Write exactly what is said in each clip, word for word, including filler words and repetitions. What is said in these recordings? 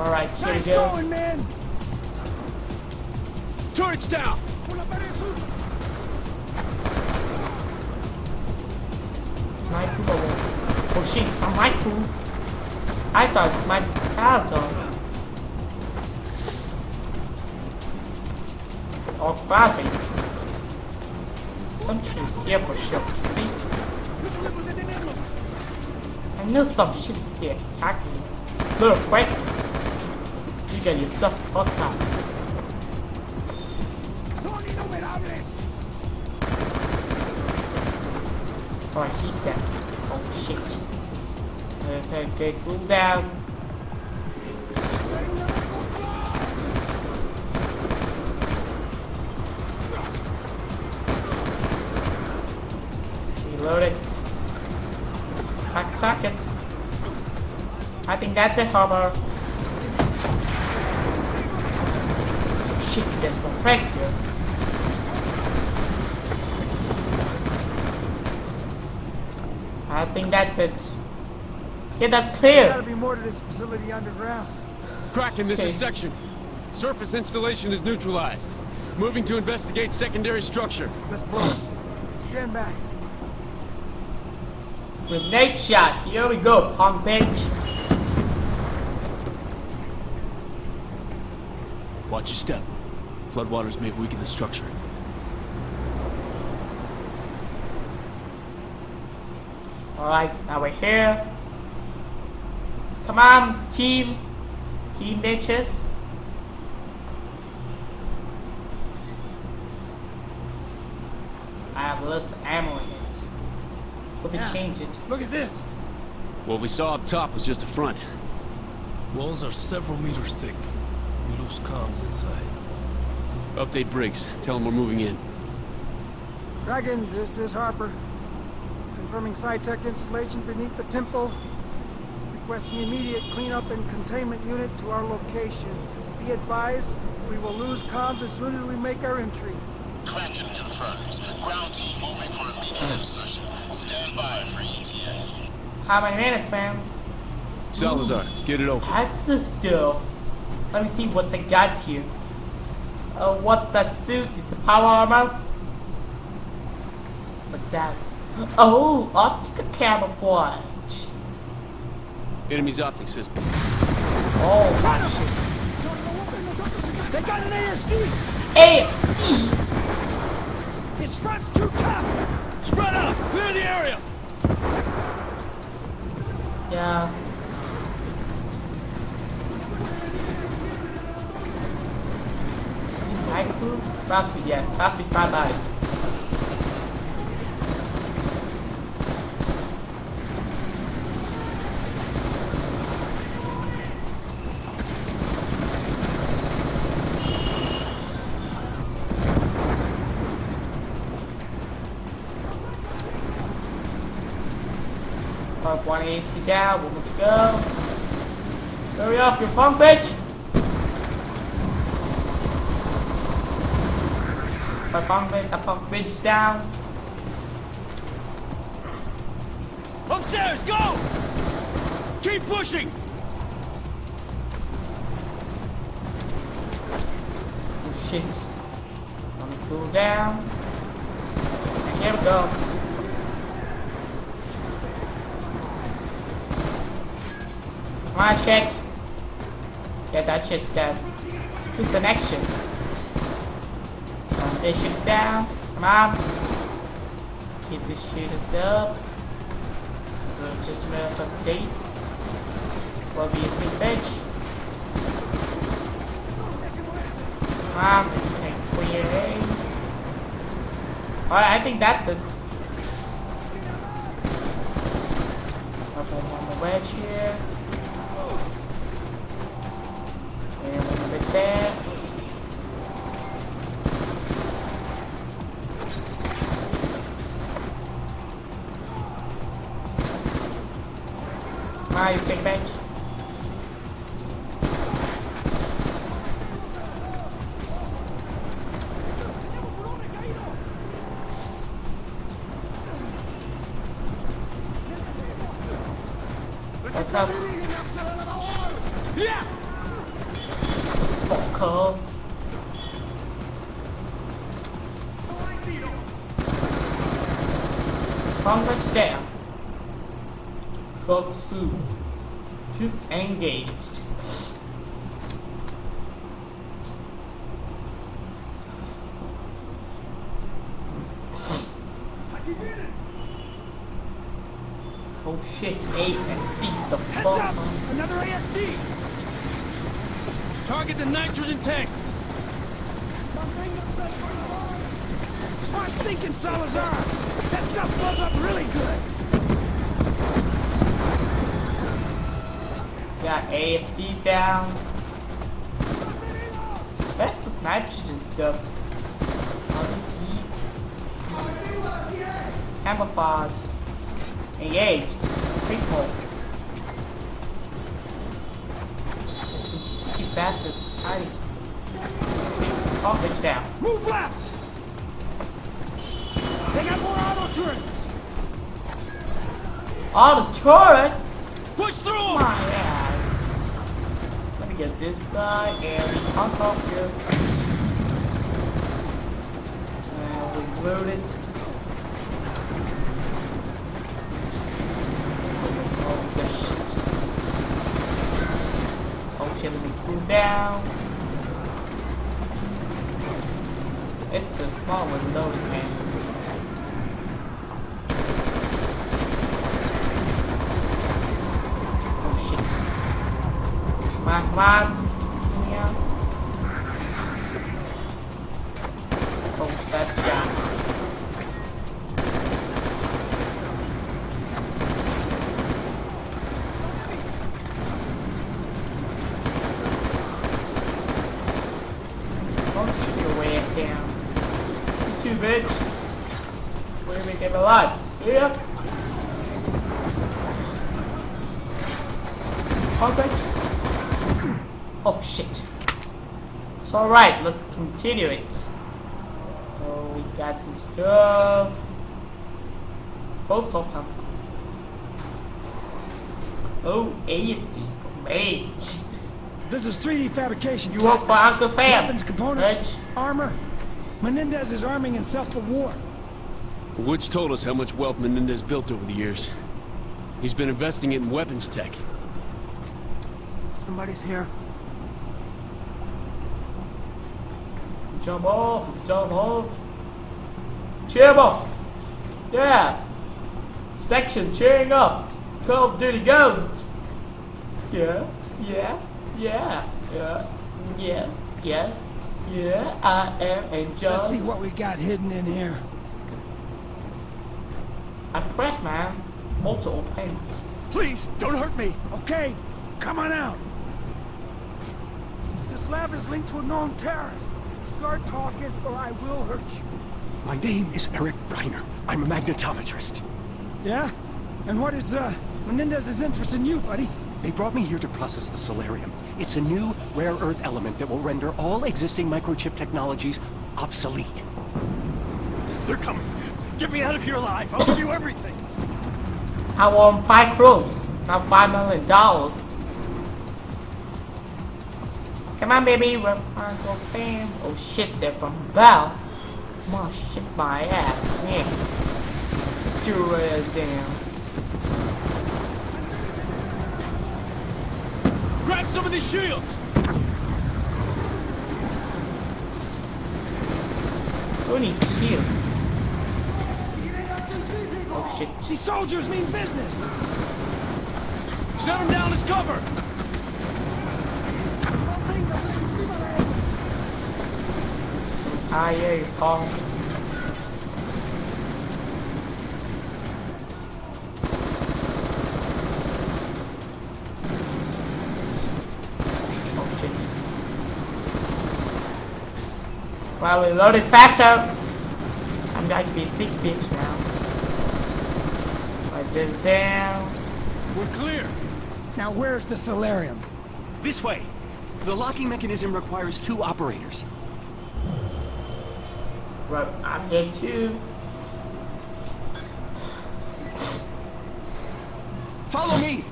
All right, here nice we go. Going, man. Turrets down. My poop over. Oh shit, it's not my poop. I thought it was my Salazar. Oh, crappy. Some shit's here for sure. See? I know some shit's here attacking me. Little quick. You get yourself fucked up. Alright, he's dead. Oh shit. Okay, okay, cool down. Reload it. Crack, crack it. I think that's a Harper. Shit, there's no crack here. I think that's it. Yeah, that's clear. There's gotta be more to this facility underground. Kraken, this okay. is section. Surface installation is neutralized. Moving to investigate secondary structure. Let's blow it. Stand back. Grenade shot. Here we go. Pump bench. Watch your step. Floodwaters may have weakened the structure. Alright, now we're here. Come on, team. Team bitches. I have less ammo in it. So we yeah. change it. Look at this! What we saw up top was just a front. Walls are several meters thick. We lose comms inside. Update Briggs. Tell him we're moving in. Dragon, this is Harper. Confirming SciTech installation beneath the temple. Requesting immediate cleanup and containment unit to our location. Be advised, we will lose comms as soon as we make our entry. Kraken confirms. Ground team moving for immediate insertion. Stand by for E T A. How many minutes, man? Salazar, get it open. Access door. Let me see what I got here. Oh, uh, what's that suit? It's a power armor. What's that? Oh, optical camouflage. Enemy's optic system. Oh, that shit. They got an A S D! A S D! This front's too tough! Spread out! Clear the area! Yeah. Fast speed, yeah. Fast speed, bad bad. Pump one eighty down, we're good to go. Hurry up, your pump bitch! I pump it, I pump bridge down. Upstairs, go! Keep pushing! Oh shit. Let me cool down. Here we go. Come on, shit. Yeah, that shit's dead. Who's the next shit? This shit's down. Come on. Keep this shit up. We'll just a minute of dates. We'll be a sick bitch. Come on. Let's take clear A. Alright, I think that's it. Up on the wedge here. And a little bit there. You big bench. What's up? Yeah. motherfucker. Contact down. Close to. Disengaged. Oh shit, eight and beat the fuck. Another A S D! Target the nitrogen tanks! I'm thinking, Salazar! That stuff blows up really good! Got A F D down. That's the nitrogen stuff. Camouflage. Engage. People. Keep bastards hiding. Oh, it's down. Move left! They got more auto turrets! Auto turrets? Push through! My ass. Let me get this side and on top here. And we'll load it. Down. It's a small one, though, man. Oh shit! Come on, come on. Yeah. Oh, that's alive. See ya. Perfect. Oh shit. It's alright, let's continue it. Oh, we got some stuff. Also have. Oh, A S D. Mage. This is three D fabrication. You work for Uncle Sam. Weapons, components, Rich. Armor. Menendez is arming himself for war. Woods told us how much wealth Menendez built over the years. He's been investing it in weapons tech. Somebody's here. Jump off, jump off. Cheer up! Yeah! Section cheering up! Call of Duty Ghost! Yeah, yeah, yeah, yeah, yeah, yeah, yeah, I am a judge. Let's see what we got hidden in here. I pressed, man. Multiple payments. Please, don't hurt me. Okay, come on out. This lab is linked to a known terrorist. Start talking or I will hurt you. My name is Eric Breiner. I'm a magnetometrist. Yeah? And what is, uh, Menendez's interest in you, buddy? They brought me here to process the solarium. It's a new, rare earth element that will render all existing microchip technologies obsolete. They're coming. Get me out of here alive! I'll give you everything! I want five clothes, not five million dollars. Come on, baby, we're Uncle Sam. Oh shit, they're from Val. Come on, shit my ass, man. Do it down. Grab some of these shields! Who needs shields? These soldiers mean business! Shut them down as cover! I hear you, Paul. Well, we loaded faster! I'm going to be a big bitch now. This down. We're clear. Now where's the solarium? This way. The locking mechanism requires two operators. Right, I'm here too. Follow me.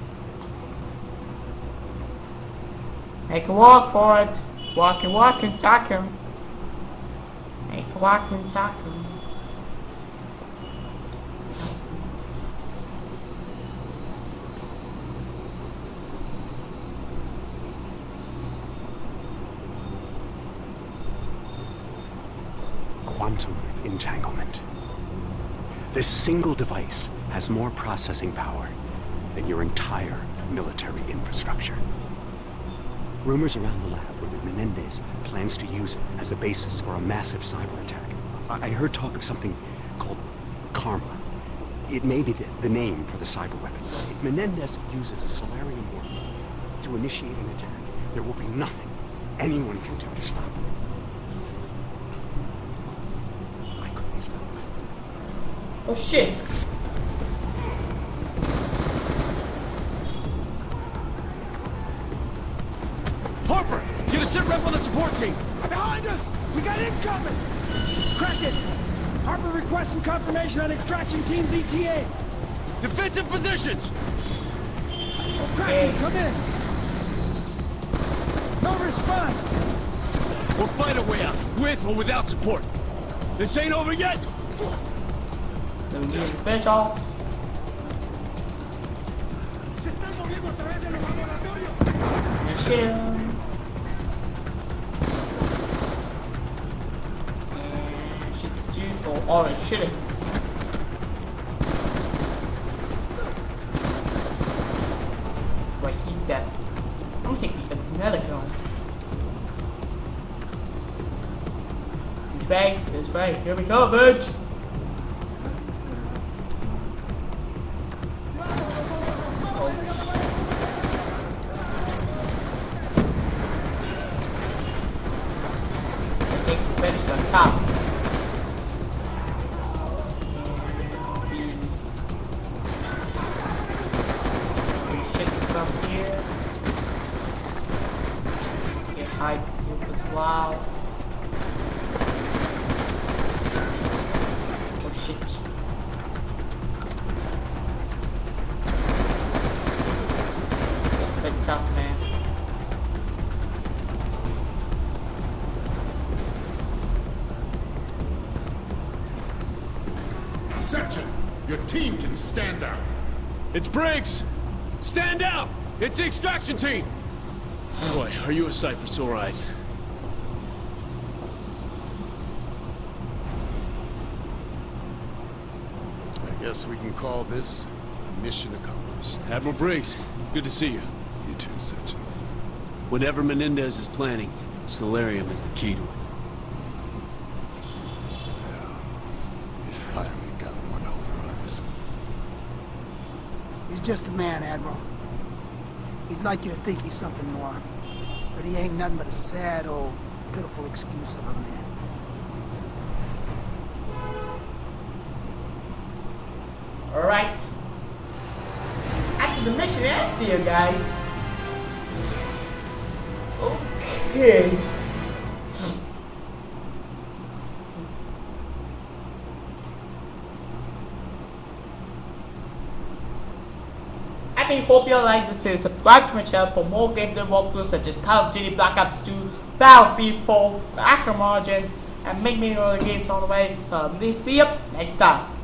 Make a walk for it. Walking, walking, talking. Make walking, talking. Quantum entanglement. This single device has more processing power than your entire military infrastructure. Rumors around the lab were that Menendez plans to use it as a basis for a massive cyber attack. I heard talk of something called Karma. It may be the, the name for the cyber weapon. If Menendez uses a Solarian warp to initiate an attack, there will be nothing anyone can do to stop it. I couldn't stop it. Oh shit. Team. Behind us! We got incoming! Kraken! Harper requesting confirmation on extraction team's E T A! Defensive positions! Oh, Kraken, come in! No response! We'll find a way out, with or without support. This ain't over yet! Yeah. Oh, orange, shit it. Wait, he's dead. I'm gonna take the another gun. This way, this way, here we go, bitch! Oh. I think the bitch is on top. It's Briggs! Stand down! It's the extraction team! Boy, are you a sight for sore eyes? I guess we can call this mission accomplished. Admiral Briggs, good to see you. You too, Satch. Whatever Menendez is planning, Solarium is the key to it. Just a man, Admiral. He'd like you to think he's something more, but he ain't nothing but a sad old pitiful excuse of a man. All right. After the mission ends here, guys. Okay. I hope you like this series. Subscribe to my channel for more game day walkthroughs such as Call of Duty Black Ops two, Battlefield four, Acro Margins, and many, many other games on the way. So, see you next time.